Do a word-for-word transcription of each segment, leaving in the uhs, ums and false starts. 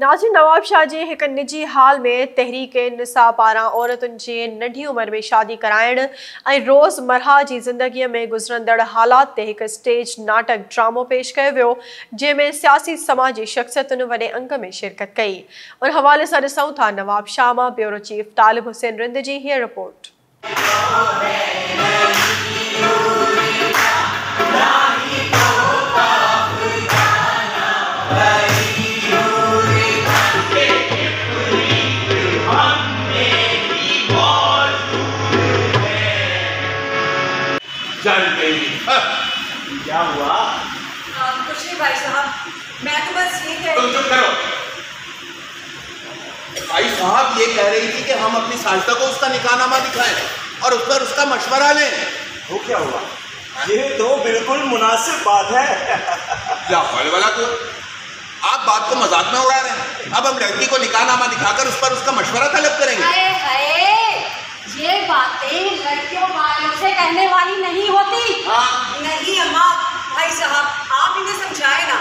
नाज़िर नवाब शाह जे हिक निजी हाल में तहरीक निसा पारां औरतुनि जे नंढी उमिरि में शादी कराइण ऐं रोज़मर्हा जी ज़िंदगीअ में गुज़रंदड़ हालात ते हिकु स्टेज नाटक ड्रामो पेश कयो वियो, जंहिंमें सियासी समाजी शख्सियतुनि वॾे अंग में शिरकत कई। उन हवाले सां ॾिसूं था नवाब शाह मां ब्यूरो चीफ तालिब हुसैन रिंद जी हीअ रिपोर्ट। क्या हुआ? आ, कुछ नहीं भाई साहब, मैं तो बस ये कह रही। तुम चुप करो। भाई साहब ये कह रही थी कि हम अपनी साजिदा को उसका निकाहनामा दिखाएं और उस पर उसका मशवरा लें। वो क्या हुआ? ये तो बिल्कुल मुनासिब बात है। क्या फल वाला तो आप बात को मजाक में उड़ा रहे हैं। अब हम लड़की को निकाहनामा दिखाकर उस पर उसका मशवरा तलब करेंगे। ये बातें लड़कियों वालों से कहने वाली नहीं होती। हाँ। नहीं अम्मा, भाई साहब आप इन्हें समझाए ना,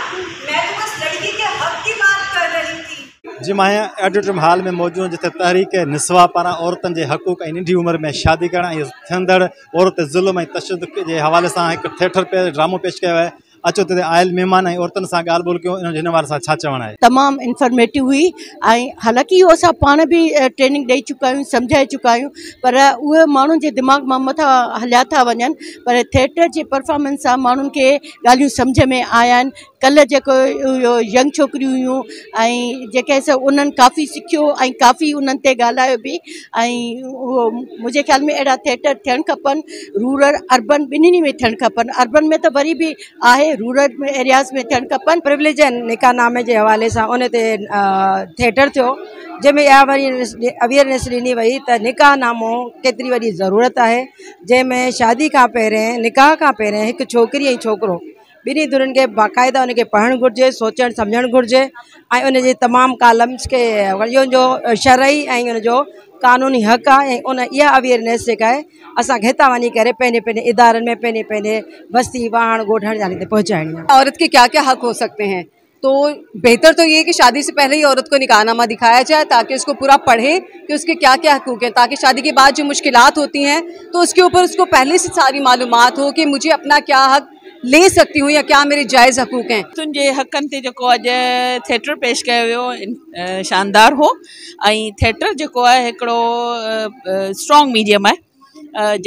मैं तो बस लड़की के हक की बात कर रही थी। जी मां ऑडिटोरियम हाल में मौजूद जिथे तहरीक निस्वा पारा औरतन के हकूक ए नंढी उम्र में शादी करण औरत जुल्म तशद्दुद के हवाले से एक थिएटर पे ड्रामो पेश किया है। अचो तो आयल मेहमान औरतन से गाल बोल क्यों है। तमाम इंफॉर्मेटिव हुई, हालांकि अस पान भी ट्रेनिंग दे चुका समझाए चुका पर उ मूँ के दिमाग में मत हलिया था वन। पर थिएटर के परफॉर्मेंस से मून के गालियों समझ में आया। कल जो यंग छोकर हुई उन्होंने काफ़ी सीखो, काफ़ी उन्होंने गालायो भी। मुझे ख्याल में अड़ा थिएटर थियण खपन, रूरल अर्बन बिन्हीं में थियण खपन। अर्बन में तो वरी भी है, रूरल में एरियाज़ में थियण खपन। प्रिविलेज निकाहनामे के हवाले से उन थिएटर थो जैमें या वरी अवेयरनेस ॾिनी वही त निकाहनामो केतरी वरी ज़रूरत है, जैमें शादी का पैरें निकाह का पैरें एक छोकरी और छोकरो बिन्हीं धुरन के बाकायदा उनके पढ़ण घुर्जे, सोचण समझण घुर्जे। उन तमाम कॉलम्स के जो शरई उनजो कानूनी हक है। उन या अवेयरनेस जेका है असा हिता वही करे पैने पैने इदारन में पैने पैने बस्ती वाहन गोठण जाने पहुँचानी है। औरत के क्या क्या हक हो सकते हैं, तो बेहतर तो ये कि शादी से पहले ही औरत को निकाहनामा दिखाया जाए ताकि उसको पूरा पढ़े कि उसके क्या क्या हकूक़ हैं, ताकि शादी के बाद जो मुश्किलात होती हैं तो उसके ऊपर उसको पहले से सारी मालूमात हो कि मुझे अपना क्या हक ले सकती हूँ या क्या मेरे जायज़ हकूक़ हैं। तुझे हक़न ते जो अज थिएटर पेश किया शानदार हो। थिएटर जो है स्ट्रॉन्ग मीडियम है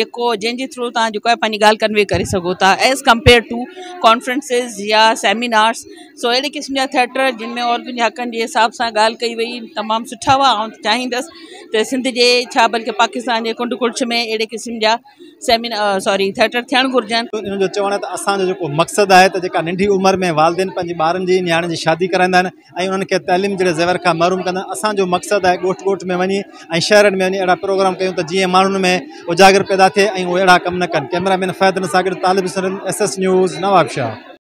जो जैसे थ्रू तुम पानी गाल कन्वे करे सको एज़ कम्पेयर टू कॉन्फ्रेंसेस या सेमिनार्स। सो अड़े किस्म का थिएटर जिनमें औरतुन के हक़न के हिसाब से गाल कई वही तमाम सुठा हुआ। चाहींदसि तो सिंध के बल्कि पाकिस्तान के कुंड कुर्छ में अड़े किस्म का सेमिनार सॉरी थिएटर थियण घुर्जन। इनजो चवण त असांजो जेको मक़सदु आहे त जेका नंढी उमिरि में वालदेन पंहिंजे ॿारनि जी नियाणनि जी शादी कराईंदा आहिनि ऐं उन्हनि खे तइलीम जहिड़े ज़ेवर खां महरूम कंदा आहिनि, असांजो मक़सदु आहे ॻोठ ॻोठ में वञी ऐं शहरनि में वञी अहिड़ा प्रोग्राम कयूं त जीअं माण्हुनि में उजागर पैदा थिए ऐं उहे अहिड़ा कम न कनि। Cameraman फैदन Sagar, Talib Hussain, S S news, Nawab Shah.